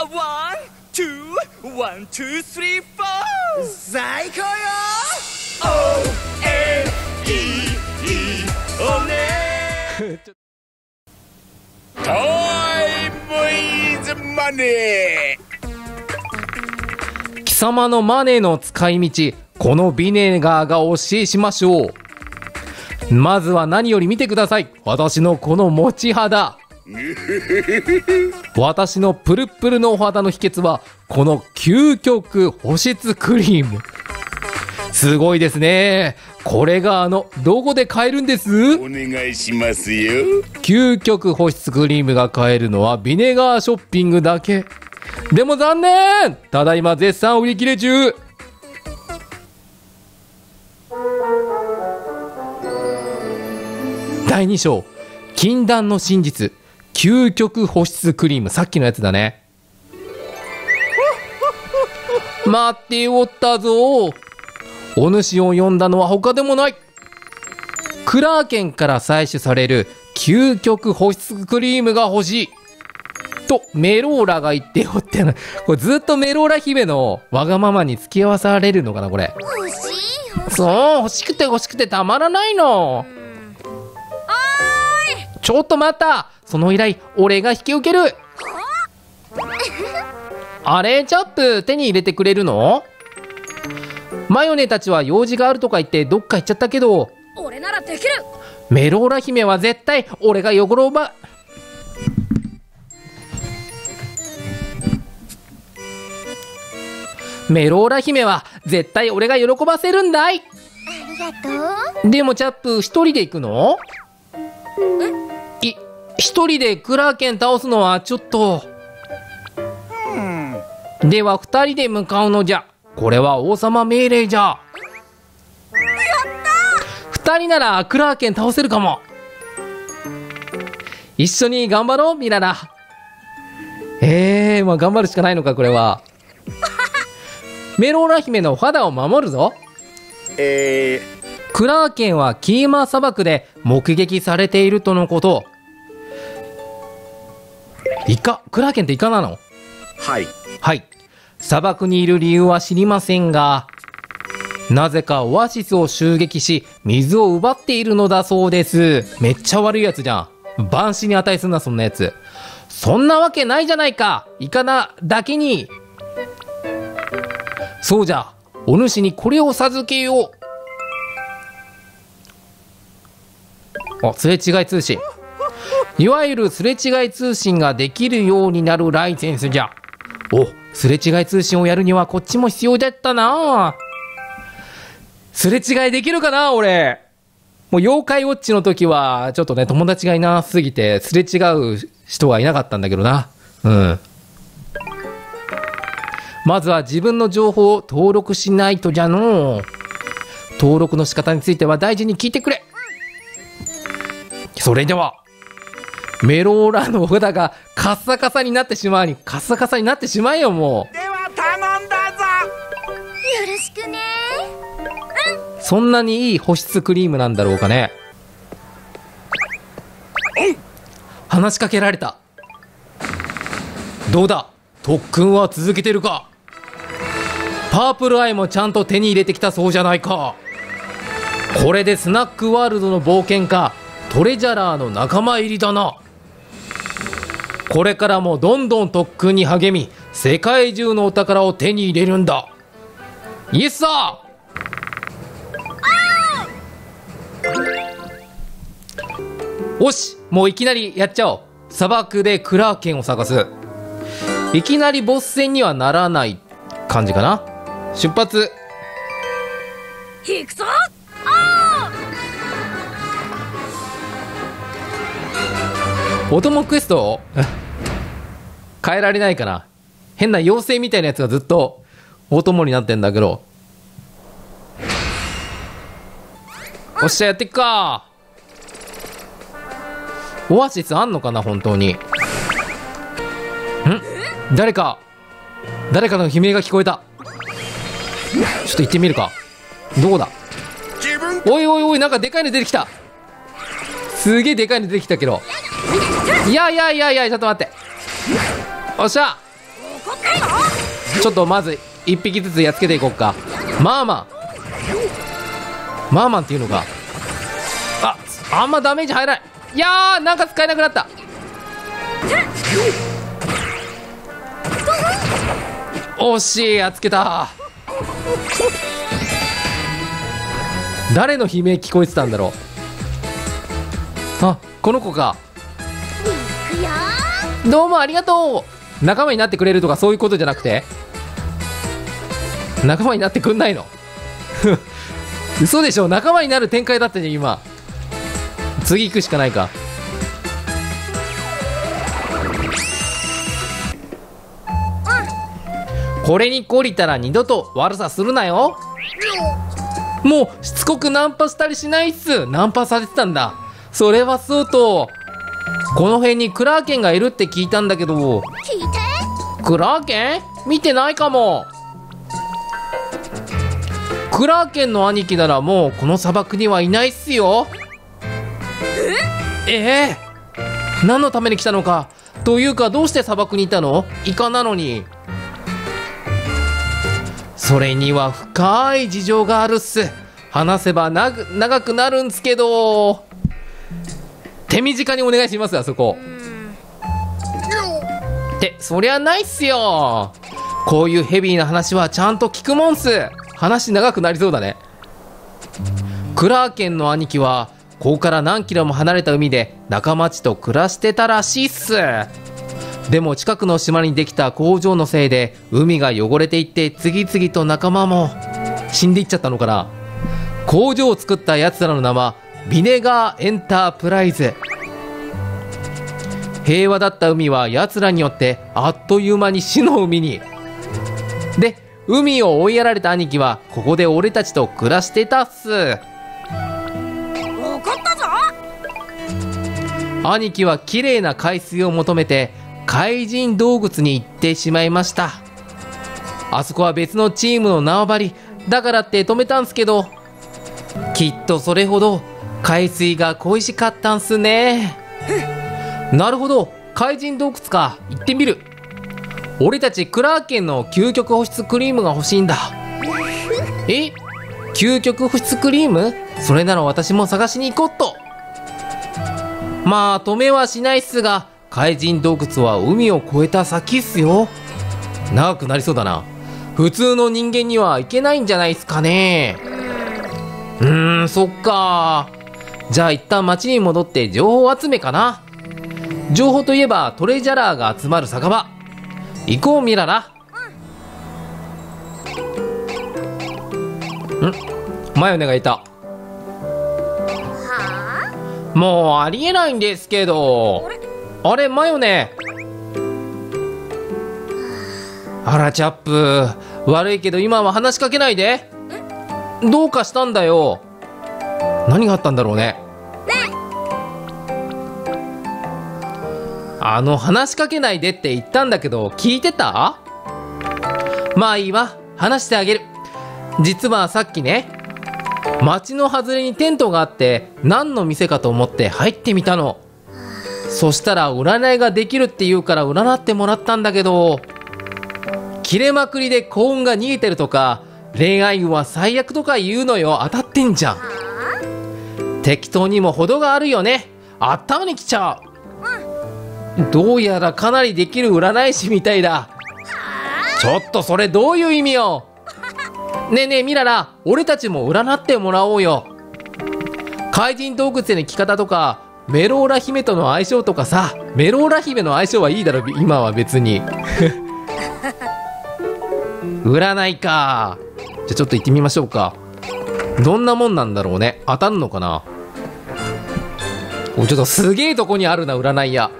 1、2、1、2、3、4 最高よ。 O-N-E-E おねータイムイズマネー。貴様のマネーの使い道、このビネガーが教えしましょう。まずは何より見てください、私のこの持ち肌。私のプルプルのお肌の秘訣はこの究極保湿クリーム。すごいですね。これがどこで買えるんです？お願いしますよ。究極保湿クリームが買えるのはビネガーショッピングだけ。でも残念、ただいま絶賛売り切れ中。第2章、禁断の真実究極保湿クリーム。さっきのやつだね。待っておったぞ。お主を呼んだのは他でもない、クラーケンから採取される究極保湿クリームが欲しいとメローラが言っておってな。これずっとメローラ姫のわがままに付き合わされるのかなこれ。そう、欲しくて欲しくてたまらないの。ちょっと待った、その依頼俺が引き受ける。あれ、チャップ手に入れてくれるの？マヨネたちは用事があるとか言ってどっか行っちゃったけど、俺ならできる。メローラ姫は絶対俺が汚ろうば。メローラ姫は絶対俺が喜ばせるんだい。ありがとう。でもチャップ一人で行くの？一人でクラーケン倒すのはちょっと。では二人で向かうのじゃ。これは王様命令じゃ。やったー。二人ならクラーケン倒せるかも。一緒に頑張ろうミララ。まあ頑張るしかないのかこれは。メローラ姫の肌を守るぞ。クラーケンはキーマ砂漠で目撃されているとのこと。イカ、クラーケンってイカなの？はい。はい。砂漠にいる理由は知りませんが、なぜかオアシスを襲撃し、水を奪っているのだそうです。めっちゃ悪いやつじゃん。バンシに値すんな、そんなやつ。そんなわけないじゃないか。イカなだけに。そうじゃ、お主にこれを授けよう。あ、すれ違い通信。いわゆるすれ違い通信ができるようになるライセンスじゃ。お、すれ違い通信をやるにはこっちも必要だったな。すれ違いできるかな俺。もう妖怪ウォッチの時は、ちょっとね、友達がいなすぎて、すれ違う人がいなかったんだけどな。うん。まずは自分の情報を登録しないとじゃの。登録の仕方については大事に聞いてくれ。それでは。メローラのお肌がカッサカサになってしまうに、カッサカサになってしまえよもう。では頼んだぞ。よろしくね。うん。そんなにいい保湿クリームなんだろうかね。うん。話しかけられた。どうだ、特訓は続けてるか。パープルアイもちゃんと手に入れてきたそうじゃないか。これでスナックワールドの冒険家トレジャラーの仲間入りだな。これからもどんどん特訓に励み、世界中のお宝を手に入れるんだ。イエスさ。おし、もういきなりやっちゃおう。砂漠でクラーケンを探す。いきなりボス戦にはならない感じかな。出発。行くぞ。お供クエスト変えられないかな。変な妖精みたいなやつがずっとお供になってんだけど。おっしゃ、やってくか。オアシスあんのかな本当に。ん、誰かの悲鳴が聞こえた。ちょっと行ってみるか。どうだ。おいおいおい、なんかでかいの出てきた。すげえでかいの出てきたけど。いやいやいやいや、ちょっと待って。おっしゃ、ちょっとまず1匹ずつやっつけていこうか。マーマン、マーマンっていうのか。あ、あんまダメージ入らない。いやー、なんか使えなくなった。惜しい、やっつけた。誰の悲鳴聞こえてたんだろう。あ、この子か。どうもありがとう。仲間になってくれるとかそういうことじゃなくて、仲間になってくんないの？嘘でしょ。仲間になる展開だったね今。次行くしかないか。これに懲りたら二度と悪さするなよ。もうしつこくナンパしたりしないっす。ナンパされてたんだ。それはそうと、この辺にクラーケンがいるって聞いたんだけど。聞いて。クラーケン？見てないかも。クラーケンの兄貴ならもうこの砂漠にはいないっすよ。ええー、何のために来たのか。というかどうして砂漠にいたの？イカなのに。それには深い事情があるっす。話せば長くなるんすけど。手短にお願いします。あそこってそりゃないっすよ。こういうヘビーな話はちゃんと聞くもんす。話長くなりそうだね。クラーケンの兄貴はここから何キロも離れた海で仲間ちと暮らしてたらしいっす。でも近くの島にできた工場のせいで海が汚れていって、次々と仲間も死んでいっちゃったのかな。工場を作ったやつらの名はビネガーエンタープライズ。平和だった海はやつらによってあっという間に死の海に。で、海を追いやられた兄貴はここで俺たちと暮らしてたっす。分かったぞ。兄貴は綺麗な海水を求めて海人洞窟に行ってしまいました。あそこは別のチームの縄張りだからって止めたんすけど、きっとそれほど海水が恋しかったんすね。なるほど、海人洞窟か。行ってみる。俺たちクラーケンの究極保湿クリームが欲しいんだ。え、究極保湿クリーム？それなら私も探しに行こっと。まあ止めはしないっすが、海人洞窟は海を越えた先っすよ。長くなりそうだな。普通の人間には行けないんじゃないっすかね。そっか。じゃあ一旦町に戻って情報集めかな。情報といえばトレジャラーが集まる酒場。行こうミララ。マヨネがいた。もうありえないんですけど。あれマヨネ。あらチャップ、悪いけど今は話しかけないで。どうかしたんだよ。何があったんだろうね。話しかけないでって言ったんだけど、聞いてた？まあいいわ、話してあげる。実はさっきね、町の外れにテントがあって何の店かと思って入ってみたの。そしたら占いができるって言うから占ってもらったんだけど、切れまくりで幸運が逃げてるとか恋愛運は最悪とか言うのよ。当たってんじゃん。適当にも程があるよね。頭にきちゃう。どうやらかなりできる占い師みたいだ。ちょっとそれどういう意味よ。ねえねえミララ、俺たちも占ってもらおうよ。怪人洞窟への着方とかメローラ姫との相性とかさ。メローラ姫の相性はいいだろ今は別に。占いか。じゃあちょっと行ってみましょうか。どんなもんなんだろうね。当たるのかな。お、ちょっとすげえとこにあるな占い屋。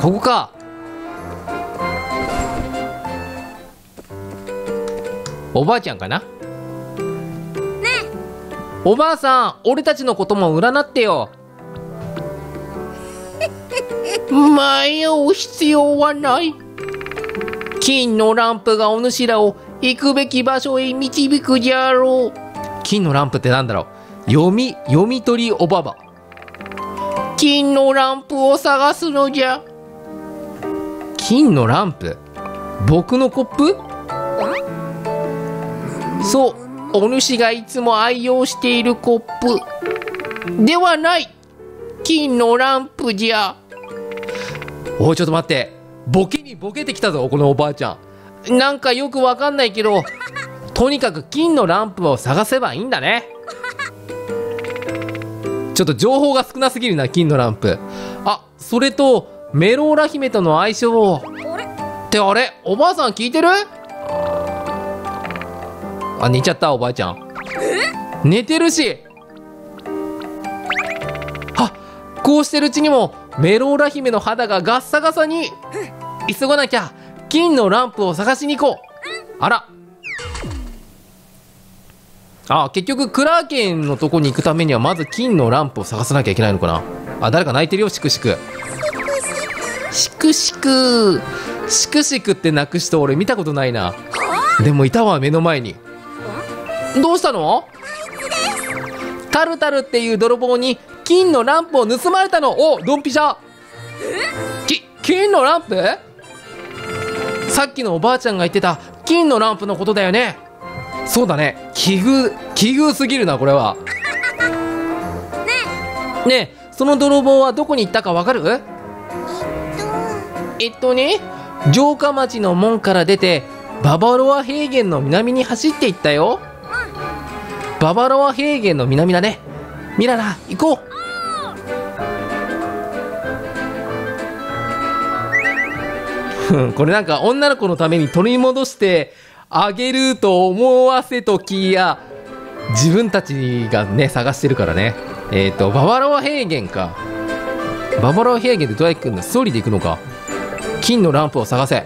ここか。おばあちゃんかな、ね、おばあさん、俺たちのことも占ってよ。迷う必要はない。金のランプがお主らを行くべき場所へ導くじゃろう。金のランプってなんだろう。読み取りおばば。金のランプを探すのじゃ。金のランプ。僕のコップ？そう、お主がいつも愛用しているコップではない金のランプじゃ。おい、ちょっと待って、ボケにボケてきたぞこのおばあちゃん。なんかよくわかんないけど、とにかく金のランプを探せばいいんだね。ちょっと情報が少なすぎるな、金のランプ。あ、それとメローラ姫との相性をってあれ、おばあさん聞いてる？あ、寝ちゃったおばあちゃん。寝てるし、あ、こうしてるうちにもメローラ姫の肌がガッサガサに。急がなきゃ、金のランプを探しに行こう。あら、あ、結局クラーケンのとこに行くためにはまず金のランプを探さなきゃいけないのかな。あ、誰か泣いてるよ。シクシクシクシクシクシクって泣く人俺見たことないな。でもいたわ目の前に。どうしたの？タルタルっていう泥棒に金のランプを盗まれたの。お、ドンピシャ。金のランプ？さっきのおばあちゃんが言ってた金のランプのことだよね。そうだね。奇遇すぎるなこれは。ねえ、その泥棒はどこに行ったかわかる？ね、城下町の門から出てババロア平原の南に走っていったよ。ババロア平原の南だね。ミララ、行こう。これなんか女の子のために取り戻してあげると思わせときや、自分たちがね探してるからね。ババロア平原か。ババロア平原でどうやって行くんだ？ストーリーで行くのか。金のランプを探せ。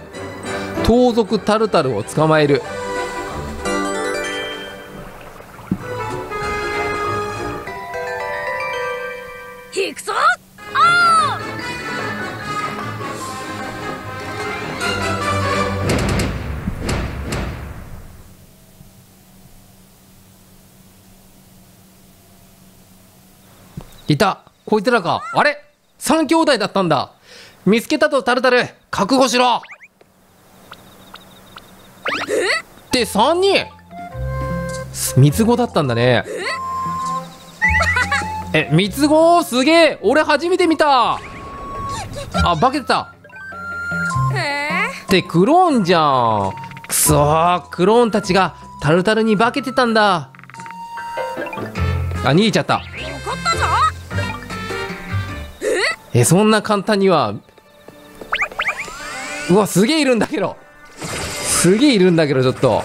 盗賊タルタルを捕まえる。行くぞ！いた、こいつらか。あれ、三兄弟だったんだ。見つけたとタルタル、覚悟しろ。で、3人三つ子だったんだね。え、三つ子すげえ、俺初めて見た。あ、化けてた。で、クローンじゃん。くそー、クローンたちがタルタルに化けてたんだ。あ、逃げちゃった。え、そんな簡単には。うわ、すげえいるんだけど。すげえいるんだけど、ちょっと。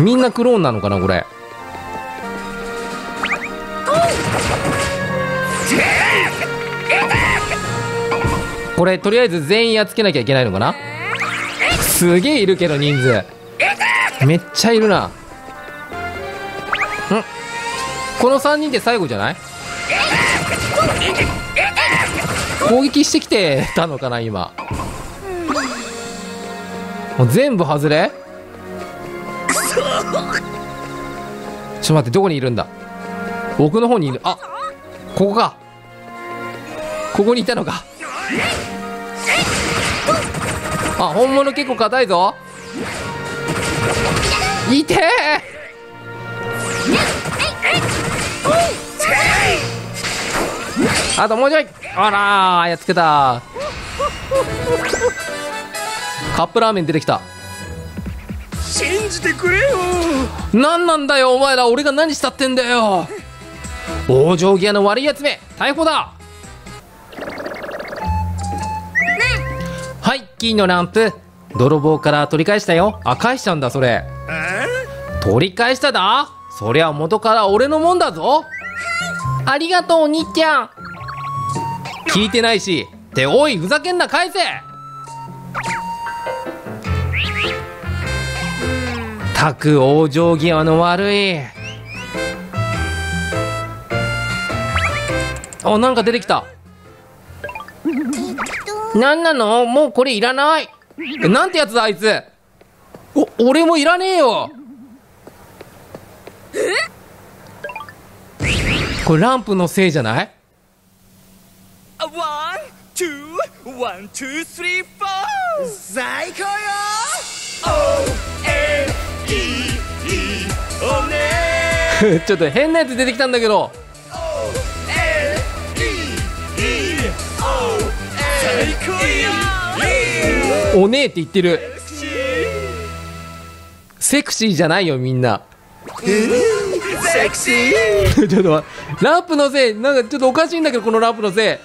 みんなクローンなのかな、これ。これ、とりあえず全員やっつけなきゃいけないのかな。すげえいるけど、人数。めっちゃいるな。ん？この3人って最後じゃない？攻撃してきてたのかな今。もう全部外れ。ちょっと待って、どこにいるんだ。奥の方にいる。あ、ここか。ここにいたのか。あ、本物結構硬いぞ。いてー。あともうちょい。あらー、やっつけた。カップラーメン出てきた。信じてくれよ。何なんだよお前ら、俺が何したってんだよ。往生際の悪いやつめ、逮捕だ。はい、金のランプ泥棒から取り返したよ。あ、返したんだそれ。取り返しただ。そりゃ元から俺のもんだぞ。ありがとうお兄ちゃん。聞いてないし。っておい、ふざけんな、返せ。たく往生際の悪い。あ、なんか出てきた。なんなの、もうこれいらない。なんてやつだあいつ。俺もいらねえよ。これランプのせいじゃない？ワン、ツー、ワン、ツー、スリー、フォー。最高よ。 O-N-E-E おねーちょっと変なやつ出てきたんだけど。 O-N-E-E 最高よ。おねーって言ってる。セクシーじゃないよみんな。セクシーちょっと待って、ラップのせい、なんかちょっとおかしいんだけど、このラップのせい。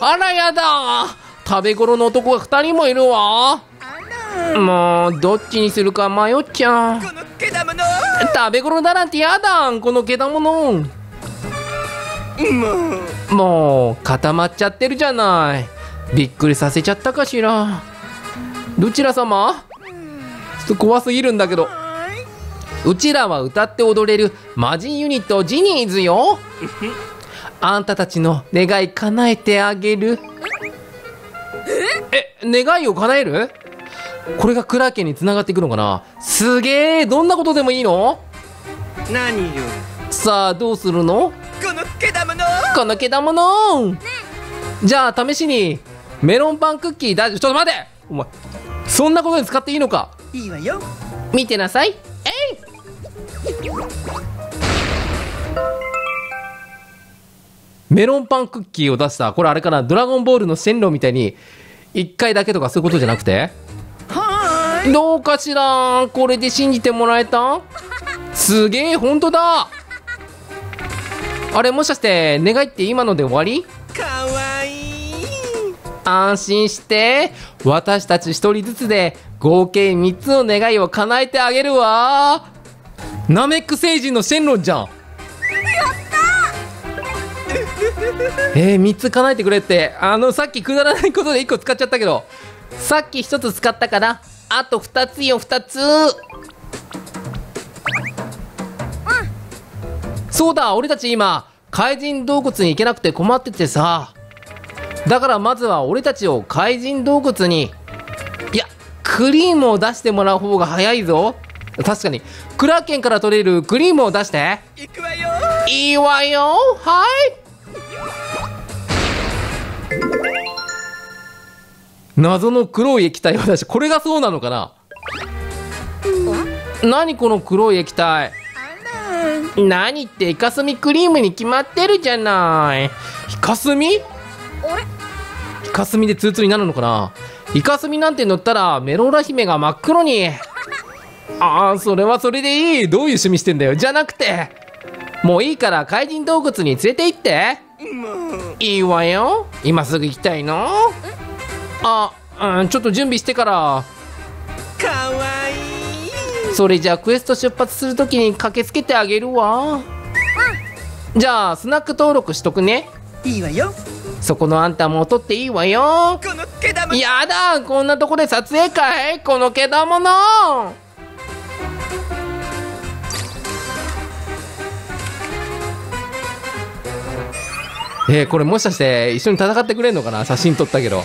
あらやだー、食べ頃の男が2人もいるわ。もうどっちにするか迷っちゃう。このけだもの、食べ頃だなんてやだん、このけだもの。もう固まっちゃってるじゃない。びっくりさせちゃったかしら。どちら様？ちょっと怖すぎるんだけど。うちらは歌って踊れる魔人ユニットジニーズよ。あんたたちの願い叶えてあげる。え、願いを叶える？これがクラーケンに繋がっていくのかな。すげえ、どんなことでもいいの？何よ。さあどうするの？このけだもの、ね、じゃあ試しにメロンパンクッキーだ。ちょっと待て、お前そんなことに使っていいのか。いいわよ、見てなさい。メロンパンクッキーを出した。これあれかな、ドラゴンボールの線路みたいに1回だけとかそういうことじゃなくて。どうかしら、これで信じてもらえた？すげえ、ほんとだ。あれ、もしかして願いって今ので終わり？かわいい。安心して、私たち1人ずつで合計3つの願いを叶えてあげるわ。ナメック星人のシェンロンじゃん。3つ叶えてくれって。さっきくだらないことで1個使っちゃったけど、さっき1つ使ったから、あと2つよ、2つ。そうだ、俺たち今怪人洞窟に行けなくて困っててさ、だからまずは俺たちを怪人洞窟に、いやクリームを出してもらう方が早いぞ。確かにクラーケンから取れるクリームを出して。いくわよ。いいわよ、はい。謎の黒い液体を出した。これがそうなのかな。何この黒い液体。何って、イカスミクリームに決まってるじゃない。イカスミ？イカスミでツーツーになるのかな。イカスミなんて乗ったらメローラ姫が真っ黒に。ああ、それはそれでいい。どういう趣味してんだよ。じゃなくて、もういいから怪人洞窟に連れて行って。いいわよ、今すぐ行きたいの？ちょっと準備してから。かわいい。それじゃあクエスト出発するときに駆けつけてあげるわ。じゃあスナック登録しとくね。いいわよ。そこのあんたも撮っていいわよ。このけだもの。やだ、こんなとこで撮影かい。このけだもの。これもしかして一緒に戦ってくれんのかな。写真撮ったけど。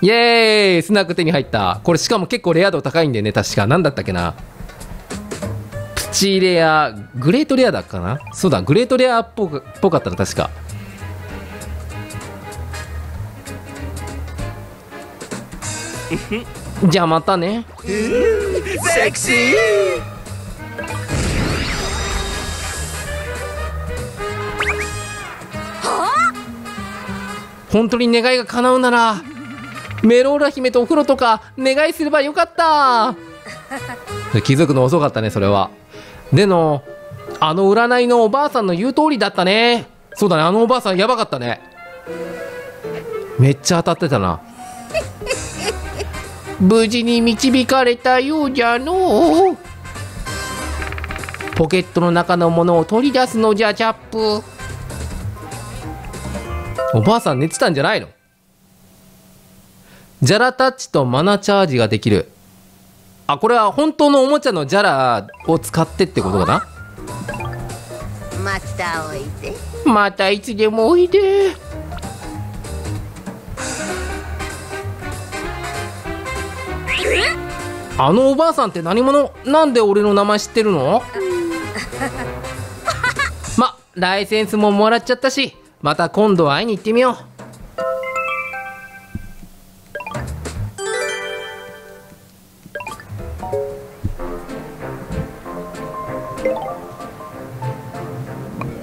イエーイ、スナック手に入った。これしかも結構レア度高いんでね。確か何だったっけな、プチレア、グレートレアだっかな。そうだ、グレートレアっぽかったな確か。じゃあまたね。セクシー。本当に願いが叶うならメローラ姫とお風呂とか願いすればよかった。気づくの遅かったね、それは。での占いのおばあさんの言う通りだったね。そうだね、おばあさんやばかったね。めっちゃ当たってたな。無事に導かれたようじゃの。ポケットの中のものを取り出すのじゃ、チャップ。おばあさん寝てたんじゃないの？ジャラタッチとマナチャージができる。あ、これは本当のおもちゃのジャラを使ってってことかな。またおいで。またいつでもおいで。おばあさんって何者？なんで俺の名前知ってるの？ま、ライセンスももらっちゃったし、また今度会いに行ってみよう。